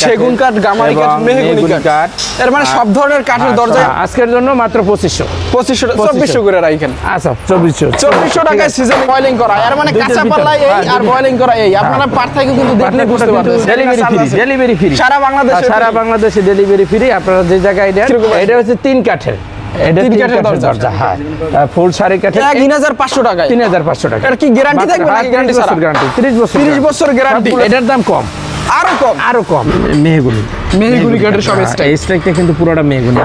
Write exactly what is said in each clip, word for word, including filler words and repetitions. সেগুন কাঠ, গামারি কাঠ, মেহগনি কাঠ, এর মানে সব ধরনের কাঠের দরজা আজকের জন্য মাত্র পঁচিশশো পঁচিশশো চব্বিশশো করে রাখেন। আচ্ছা চব্বিশশো চব্বিশশো টাকায় সিজন বয়লিং করা, এর মানে কাঁচা পাল্লা এই আর বয়লিং করা এই, আপনারা পার্থক্য কিন্তু দেখলে বুঝতে পারবেন। ডেলিভারি ফ্রি, ডেলিভারি ফ্রি সারা বাংলাদেশে, সারা বাংলাদেশে ডেলিভারি ফ্রি। আপনারা যে জায়গায় দেন, এটা হচ্ছে তিন কাঠের, এটা তিন কাঠের দরজা, হ্যাঁ ফুল সারি কাঠের তিন হাজার পাঁচশো টাকা, তিন হাজার পাঁচশো টাকা। আর কি গ্যারান্টি থাকবে? গ্যারান্টি সারা গ্যারান্টি ত্রিশ বছর, ত্রিশ বছর গ্যারান্টি। এটার দাম কম, আরো কম, আরো কম। মেহগুলি, মেহগুলি কাঠের সব স্টাইল, স্টাইলটা কিন্তু পুরোটা মেহগুলি।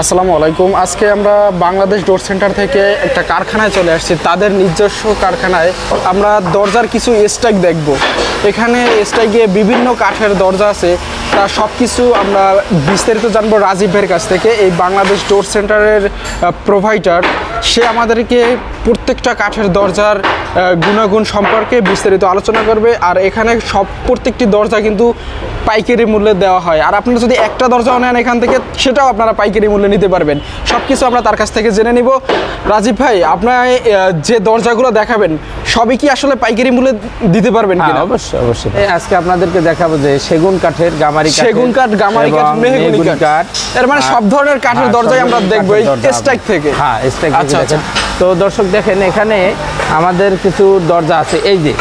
আসসালামু আলাইকুম। আজকে আমরা বাংলাদেশ ডোর সেন্টার থেকে একটা কারখানায় চলে আসছি, তাদের নিজস্ব কারখানায়। আমরা দরজার কিছু স্টক দেখব। এখানে স্টকে বিভিন্ন কাঠের দরজা আছে, তা সব কিছু আমরা বিস্তারিত জানবো রাজীবের কাছ থেকে। এই বাংলাদেশ ডোর সেন্টারের প্রোভাইডার, সে আমাদেরকে প্রত্যেকটা কাঠের দরজার গুণাগুণ সম্পর্কে বিস্তারিত আলোচনা করবে। আর এখানে সব প্রত্যেকটি দরজা কিন্তু পাইকারি মূল্যে দেওয়া হয়, আর আপনারা যদি একটা দরজাও নেন এখান থেকে, সেটাও আপনারা পাইকারি মূল্যে নিতে পারবেন। সব কিছু আমরা তার কাছ থেকে জেনে নিব। রাজীব ভাই, আপনার যে দরজাগুলো দেখাবেন সবই কি আসলে পাইকারি মূল্যে দিতে পারবেন কিনা? অবশ্যই অবশ্যই। আজকে আপনাদেরকে দেখাবো যে সেগুন কাঠের, গামারি কাঠ, সেগুন কাঠ, গামারি কাঠ, মেহগনি কাঠ, এর মানে সব ধরনের কাঠের দরজাই আমরা দেখবো এই স্টক থেকে। হ্যাঁ স্টক। আচ্ছা আচ্ছা। তো দর্শক দেখেন, এখানে আমাদের কিছু দরজা আছে, এই যে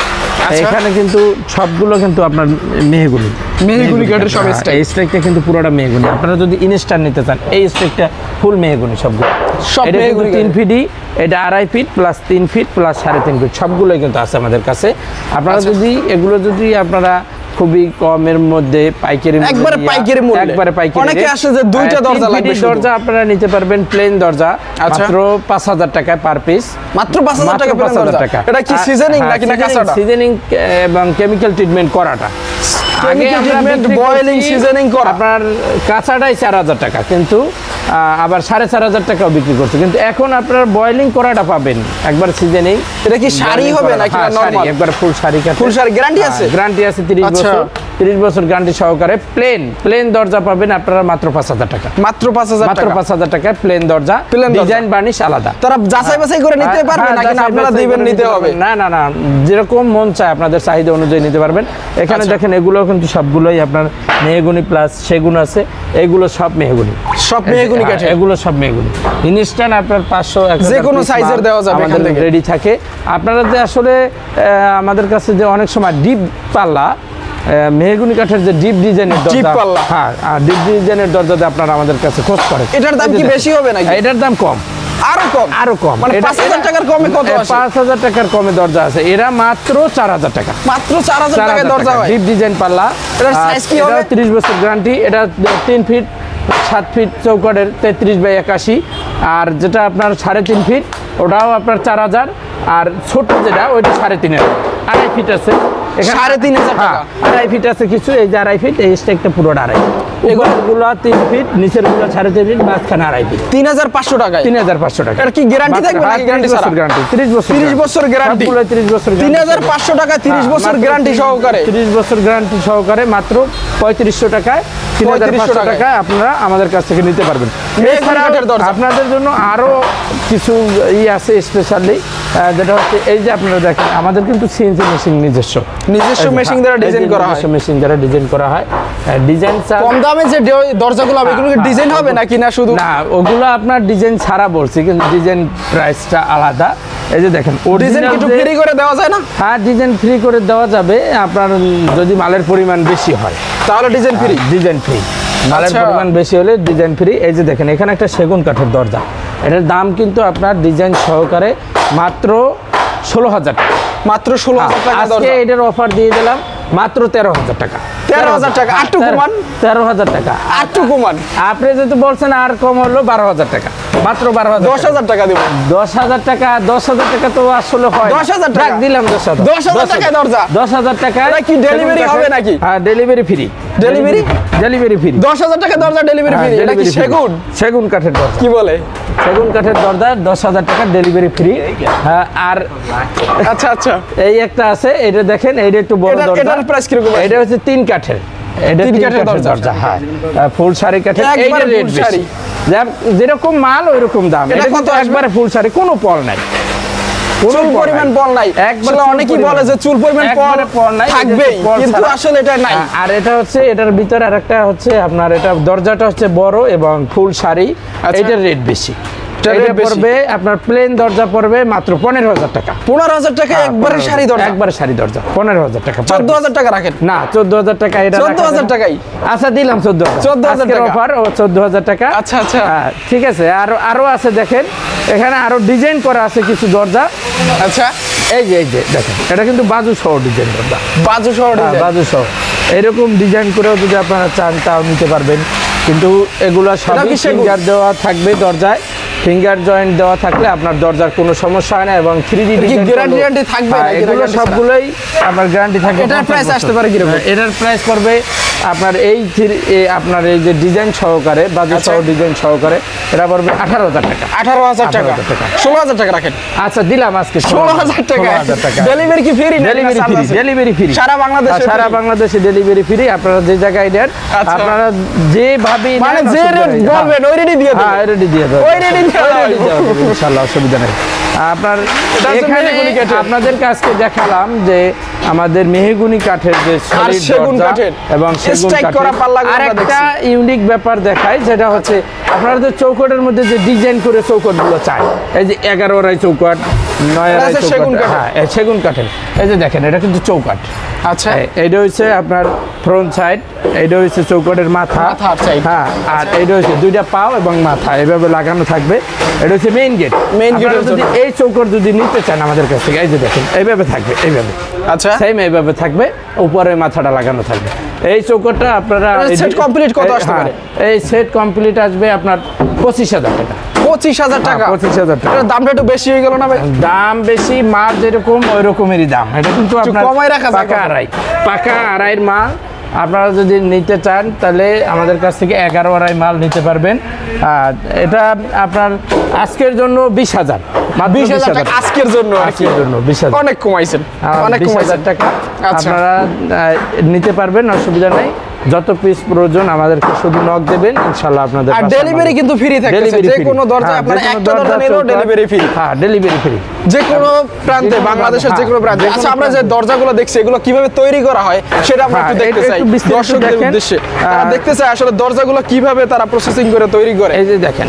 এখানে কিন্তু সবগুলো কিন্তু আপনার মেহগনি, মেহগনি কাঠের সব স্টক। এই স্টকটা কিন্তু পুরোটা মেহগনি। আপনারা যদি ইনস্টার নিতে চান, এই স্টকটা ফুল মেহগনি সবগুলো, সব মেহগনি। তিন ফিটি, এটা আড়াই ফিট প্লাস তিন ফিট প্লাস সাড়ে তিন ফিট, সবগুলোই কিন্তু আছে আমাদের কাছে। আপনারা যদি এগুলো যদি আপনারা খুবই কমের মধ্যে পাইকারি, একবারে পাইকারি মূল্য, একবারে পাইকারি। অনেকে আসে যে দুইটা দরজা লাগবে, দরজা আপনারা নিতে পারবেন প্লেন দরজা মাত্র পাঁচ হাজার টাকায় পার পিস, মাত্র পাঁচ হাজার টাকা প্লেন দরজা। এটা কি সিজনিং নাকি না কাঁচাটা? সিজনিং এবং কেমিক্যাল ট্রিটমেন্ট করাটা, কেমিক্যাল ট্রিটমেন্ট, বয়েলিং, সিজনিং করা। আপনার কাঁচাটাই চার হাজার টাকা, কিন্তু আবার সাড়ে চার হাজার টাকাও বিক্রি করছে। কিন্তু এখন আপনার বয়েলিং করাটা পাবেন একবার সিজনিং। এটা কি শাড়ি হবে নাকি নরমাল? একবার ফুল শাড়ি কাট, ফুল শাড়ি গ্যারান্টি আছে, গ্যারান্টি আছে ত্রিশ বছর, ত্রিশ বছর গ্যারান্টি সহকারে। প্লেন, প্লেন দরজা পাবেন আপনারা মাত্র পাঁচ হাজার টাকা, মাত্র পাঁচ হাজার টাকা, মাত্র পাঁচ হাজার টাকা প্লেন দরজা। ডিজাইন বার্নিশ আলাদা, তারা যাচাই বাছাই করে নিতে পারবেন নাকি না আপনারা দিবেন? নিতে হবে না না না, যেরকম মন চায় আপনাদের চাহিদা অনুযায়ী নিতে পারবেন। এখানে দেখেন এগুলো কিন্তু সবগুলোই আপনার মেহগনি প্লাস সেগুন আছে, এগুলো সব মেহগনি, সব মেহগনি কাঠে, এগুলো সব মেহগনি। ইনস্ট্যান্ট আপনার পাঁচশো, যে কোনো সাইজের দেওয়া যাবে, এখান থেকে রেডি থাকে। আপনারা যে আসলে আমাদের কাছে যে অনেক সময় ডিপ পাল্লা মেহগনি কাঠের যে ডিপ ডিজাইনের দরজা, হ্যাঁ ডিপ ডিজাইনের দরজাতে আপনারা আমাদের কাছে খোঁজ করেন। এটার দাম কি বেশি হবে নাকি? এটার দাম কম, আরো কম, আরো কম। মানে পাঁচ হাজার টাকার কমে কত আছে? পাঁচ হাজার টাকার কমে দরজা আছে, এরা মাত্র চার হাজার টাকা, মাত্র চার হাজার টাকায় দরজা হয়। ডিপ ডিজাইন পাল্লা, এটার সাইজ কি হবে? ত্রিশ বছর গ্যারান্টি। এটা তিন ফিট সাত ফিট চৌকাঠের তেত্রিশ বাই একাশি, আর যেটা আপনার সাড়ে তিন ফিট ওটাও আপনার চার হাজার, আর ছোট যেটা ওইটা সাড়ে তিন হাজার আড়াই ফিট আছে, সাড়ে তিন হাজার টাকা আড়াই ফিট আছে কিছু। এই যে আড়াই ফিট, এই স্টেকটা পুরোটা আড়াই, এগুলো তিন ফিট, নিচের গুলো সাড়ে তিন ফিট, মাঝখানে আড়াই ফিট, তিন হাজার পাঁচশো টাকা, তিন হাজার পাঁচশো টাকা। আর কি গ্যারান্টি থাকবে? গ্যারান্টি সারা গ্যারান্টি, ত্রিশ বছর, ত্রিশ বছর গ্যারান্টি, ত্রিশ বছর, তিন হাজার পাঁচশো টাকা, ত্রিশ বছর গ্যারান্টি সহকারে, ত্রিশ বছর গ্যারান্টি সহকারে মাত্র পঁয়ত্রিশশো টাকায়, তিন হাজার পাঁচশো টাকায় আপনারা আমাদের কাছ থেকে নিতে পারবেন। এছাড়া আপনাদের জন্য আরো কিছু ই আছে স্পেশালি, যেটা হচ্ছে এই যে আপনারা দেখেন আমাদের কিন্তু সিএনসি মেশিন নিজস্ব, নিজস্ব মেশিন দ্বারা ডিজাইন করা হয়, মেশিন দ্বারা ডিজাইন করা হয়। ডিজাইন কম দামে যে দরজাগুলো হবে এগুলো ডিজাইন হবে নাকি না শুধু? না, ওগুলো আপনার ডিজাইন ছাড়া বলছি, কিন্তু ডিজাইন প্রাইসটা আলাদা। এই যে দেখেন ডিজাইন কিন্তু ফ্রি করে দেওয়া যায় না? হ্যাঁ ডিজাইন ফ্রি করে দেওয়া যাবে আপনার যদি মালের পরিমাণ বেশি হয়, তাহলে ডিজাইন ফ্রি, ডিজাইন ফ্রি। মালের পরিমাণ বেশি হলে ডিজাইন ফ্রি। এই যে দেখেন এখানে একটা সেগুন কাঠের দরজা, এটার দাম কিন্তু আপনার ডিজাইন সহকারে মাত্র ষোলো হাজার টাকা, মাত্র ষোলো হাজার টাকা। আজকে এটার অফার দিয়ে দিলাম মাত্র তেরো হাজার টাকা, তেরো হাজার টাকা। আটটু কমান, তেরো হাজার টাকা আটটু কমান। আপনি যেহেতু বলছেন আর কম হলো বারো হাজার টাকা, মাত্র বারো হাজার, দশ হাজার টাকা দেবো, দশ হাজার টাকা, দশ হাজার টাকা তো আসলে হয়, দশ হাজার টাকা দিলাম, দশ হাজার, দশ হাজার টাকা দরজা, দশ হাজার টাকা। কি ডেলিভারি হবে নাকি? হ্যাঁ delivery free, delivery, delivery free, দশ হাজার টাকা দরজা ডেলিভারি ফ্রি। এটা কি সেগুন, সেগুন কাঠের দরজা কি বলে? সেগুন কাঠের দরজা দশ হাজার টাকা ডেলিভারি ফ্রি। হ্যাঁ আর আচ্ছা আচ্ছা, এই একটা আছে, এটা দেখেন এইটা একটু বড় দরজা, এটার প্রাইস কি রকম? এটা হচ্ছে তিন কাঠের, এটা তিন কাঠের দরজা, হ্যাঁ ফুল শাড়ি কাঠের। এইটা রেড শাড়ি, যেরকম মাল ওইরকম দাম। এটা কত? একবারে ফুল শাড়ি, কোনো পল নাই, চুল পরিমাণ বল নাই। আসলে অনেকেই বলে যে চুল পরিমাণ পর নাই থাকবে, কিন্তু আসলে এটা নাই। আর এটা হচ্ছে এটার ভিতরে আরেকটা হচ্ছে আপনার এটা দরজাটা হচ্ছে বড় এবং ফুল শাড়ি, এটার রেট বেশি। এটা পড়বে আপনার প্লেন দরজা পড়বে মাত্র পনেরো হাজার টাকা। পনেরো হাজার টাকা একবারে শাড়ি দরজা, একবারে শাড়ি দরজা পনেরো হাজার টাকা। চোদ্দ হাজার টাকা রাখেন না, চোদ্দ হাজার টাকা, এটা চোদ্দ হাজার টাকাই। আচ্ছা দিলাম চোদ্দ হাজার টাকা অফার, চোদ্দ হাজার টাকা। আচ্ছা আচ্ছা ঠিক আছে। আর আরো আছে দেখেন, এখানে আরো ডিজাইন করা আছে কিছু দরজা। আচ্ছা এই যে এই যে দেখেন, এটা কিন্তু বাজু সহ ডিজাইন দরজা, বাজু সহ, বাজু সহ। এরকম ডিজাইন করেও যদি আপনারা চান তাও নিতে পারবেন, কিন্তু এগুলা সবই ফিঙ্গার দেওয়া থাকবে দরজায়, ফিঙ্গার জয়েন্ট দেওয়া থাকলে আপনার দরজার কোনো সমস্যা হয় না। এবং থ্রি ডি গ্যারান্টি থাকবে, এগুলো সবগুলোই আপনার গ্যারান্টি থাকবে। এটার প্রাইস আসতে পারে কি রকম? এটার প্রাইস করবে আপনার এই আপনার এই যে ডিজাইন সহকারে, বাজেট সহ ডিজাইন সহকারে এটা পড়বে আঠারো হাজার টাকা। আঠারো হাজার টাকা, ষোলো হাজার টাকা রাখেন। আচ্ছা দিলাম আজকে ষোলো হাজার টাকা। ডেলিভারি কি free? Delivery free, delivery free সারা বাংলাদেশে, সারা বাংলাদেশে ডেলিভারি ফ্রি। আপনারা যে জায়গায় দেন, আপনারা যে ভাবি মানে যে রেট বলবেন ওই রেটই দিয়ে দেব, রেটই দিয়ে দেব, ওই রেটই ইনশাআল্লাহ, অসুবিধা নেই আপনার। এখানে আপনাদের কাছে দেখালাম যে আমাদের মেহগনি কাঠের যে সেগুন কাঠের এবং সেগুন কাঠের আরেকটা ইউনিক ব্যাপার দেখাই, যেটা হচ্ছে আপনারা যে চৌকাঠের মধ্যে যে ডিজাইন করে চৌকাঠগুলো চাই, এই যে এগারো আড়াই চৌকাঠ, নয় আড়াই চৌকাঠ, হ্যাঁ সেগুন কাঠের। এই যে দেখেন এটা কিন্তু চৌকাঠ। আচ্ছা এইটা হচ্ছে আপনার ফ্রন্ট সাইড, এইটা হচ্ছে চৌকাঠের মাথা, হ্যাঁ আর এইটা হচ্ছে দুইটা পাও এবং মাথা এভাবে লাগানো থাকবে। এটা হচ্ছে মেইন গেট। মেইন গেট যদি এই চৌকাঠ যদি নিতে চান আমাদের কাছ থেকে, এই যে দেখেন এইভাবে থাকবে, এইভাবে। আচ্ছা সেম এইভাবে থাকবে, উপরে মাথাটা লাগানো থাকবে। এই চৌকাঠটা আপনারা সেট কমপ্লিট কত আসতে পারে? এই সেট কমপ্লিট আসবে আপনার পঁচিশ হাজার টাকা। পঁচিশ হাজার টাকা, পঁচিশ হাজার টাকা। দামটা একটু বেশি হয়ে গেল না ভাই? দাম বেশি, মাল যেরকম ওই রকমেরই দাম। এটা কিন্তু আপনার কমায় রাখা যায়, পাকা আড়াই, পাকা আড়াইয়ের মাল আপনারা যদি নিতে চান তাহলে আমাদের কাছ থেকে এগারো আড়াই মাল নিতে পারবেন। আর এটা আপনার আজকের জন্য বিশ হাজার আজকের জন্য আজকের জন্য বিশ হাজার অনেক কমাইছেন, অনেক কমাইছেন টাকা। আপনারা নিতে পারবেন, অসুবিধা নেই। যত পিস প্রয়োজন আমাদেরকে শুধু নক দেবেন ইনশাআল্লাহ আপনাদের। আর ডেলিভারি কিন্তু ফ্রি থাকবে, যে কোনো দরজা আপনারা একটা দরজা নিলেও ডেলিভারি ফ্রি। হ্যাঁ ডেলিভারি ফ্রি, যে কোনো প্রান্তে, বাংলাদেশের যে কোনো প্রান্তে। আচ্ছা আমরা যে দরজাগুলো দেখছি এগুলো কিভাবে তৈরি করা হয় সেটা আমরা একটু দেখতে চাই, দর্শকদের উদ্দেশ্যে। তারা দেখতে চায় আসলে দরজাগুলো কিভাবে তারা প্রসেসিং করে তৈরি করে। এই যে দেখেন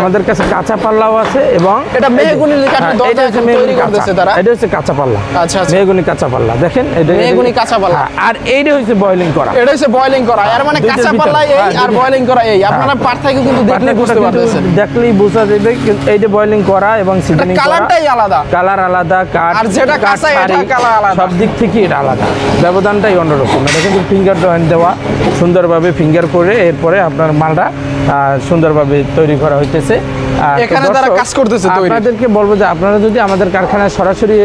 আমাদের কাছে কাঁচা পাল্লাও আছে, এবং এটা মেহগনি কাঠের দরজা তৈরি করতেছে তারা। এটা হচ্ছে কাঁচা পাল্লা। আচ্ছা মেহগনি কাঁচা পাল্লা দেখেন, এটা মেহগনি কাঁচা পাল্লা। আর এইটা হচ্ছে বয়লিং করা, এটা হচ্ছে বয়লিং করা। আর মানে কাঁচা পাল্লা এই আর বয়লিং করা এই, আপনারা পার্থক্য কিন্তু দেখলে বুঝতে পারবেন, দেখলেই বোঝা যাবে। এই যে বয়লিং করা এবং সিজনিং করা, কালারটাই আলাদা, কালার আলাদা কাঠ, আর যেটা কাঁচা এটা কালার আলাদা, সব দিক থেকে এটা আলাদা, ব্যবধানটাই অন্যরকম। এটা কিন্তু ফিঙ্গার জয়েন্ট দেওয়া, সুন্দরভাবে ফিঙ্গার করে এরপরে আপনার মালটা সুন্দরভাবে তৈরি করা হইতেছে। এখানে তারা কাজ করতেছে তৈরি। আপনাদেরকে বলবো যে আপনারা যদি আমাদের কারখানায় সরাসরি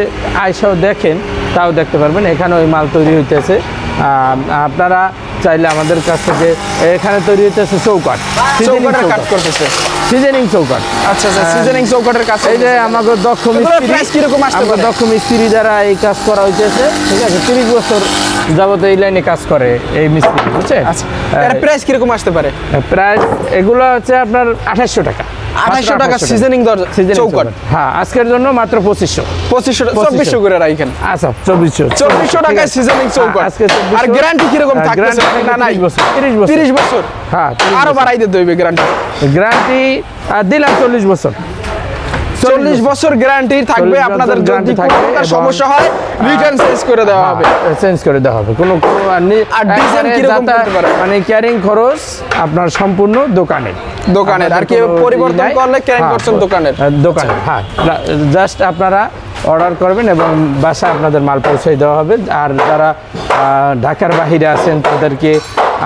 আইসাও দেখেন তাও দেখতে পারবেন, এখানে ওই মাল তৈরি হইতেছে। আপনারা চাইলে আমাদের কাছ থেকে, এখানে তৈরি হচ্ছে চৌকাঠ, চৌকাঠের কাজ করতেছে, সিজনিং চৌকাঠ। আচ্ছা আচ্ছা সিজনিং চৌকাঠের কাজ। এই যে আমাদের দক্ষ মিস্ত্রি, প্রাইস কি রকম আসছে? আমাদের দক্ষ মিস্ত্রি দ্বারা এই কাজ করা হইতেছে, ঠিক আছে। তিরিশ বছর যাবত এই লাইনে কাজ করে এই মিস্ত্রি, বুঝছে। আচ্ছা এর প্রাইস কি রকম আসতে পারে? প্রাইস এগুলো হচ্ছে আপনার আঠাশশো টাকা, আঠাশশো টাকা সিজনিং দরজা চৌকাঠ। হ্যাঁ আজকের জন্য মাত্র পঁচিশশো, পঁচিশশো চব্বিশশো করে রাখেন। আচ্ছা চব্বিশশো, চব্বিশশো টাকায় সিজনিং চৌকাঠ। আর গ্যারান্টি কি রকম থাকতেছে? না না তিরিশ বছর, হ্যাঁ আরো বাড়াই দিতে হবে গ্যারান্টি। গ্যারান্টি দিলাম চল্লিশ বছর, চল্লিশ বছর গ্যারান্টি থাকবে। আপনাদের যদি কোনো সমস্যা হয় রিটার্ন চেঞ্জ করে দেওয়া হবে, চেঞ্জ করে দেওয়া হবে। কোনো আর ডিজাইন কি রকম করতে পারে, মানে ক্যারিং খরচ আপনার সম্পূর্ণ দোকানে, দোকানের আর কি পরিবর্তন করলে ক্যারিং খরচ দোকানের, দোকানে। হ্যাঁ জাস্ট আপনারা অর্ডার করবেন এবং বাসা আপনাদের মাল পৌঁছে দেওয়া হবে। আর যারা ঢাকার বাইরে আছেন তাদেরকে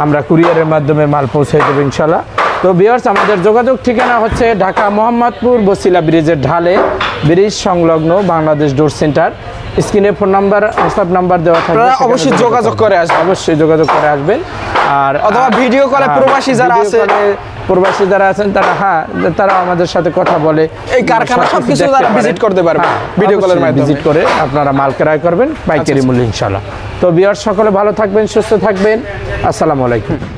আমরা কুরিয়ারের মাধ্যমে মাল পৌঁছে দেবো ইনশাআল্লাহ। তো ভিউয়ার্স আমাদের যোগাযোগ ঠিকানা হচ্ছে ঢাকা মোহাম্মদপুর বসিলা ব্রিজের ঢালে, ব্রিজ সংলগ্ন বাংলাদেশ ডোর সেন্টার। স্ক্রিনে ফোন নাম্বার, হোয়াটসঅ্যাপ নাম্বার দেওয়া থাকবে, অবশ্যই যোগাযোগ করে আসবেন, অবশ্যই যোগাযোগ করে আসবেন। আর অথবা ভিডিও কলে প্রবাসী যারা আছে, প্রবাসী যারা আছেন তারা, হ্যাঁ তারা আমাদের সাথে কথা বলে এই কারখানা সবকিছু তারা ভিজিট করতে পারবেন, ভিডিও কলের মাধ্যমে ভিজিট করে আপনারা মাল ক্রয় করবেন পাইকারি মূল্যে ইনশাআল্লাহ। তো ভিউয়ার্স সকলে ভালো থাকবেন, সুস্থ থাকবেন, আসসালামু আলাইকুম।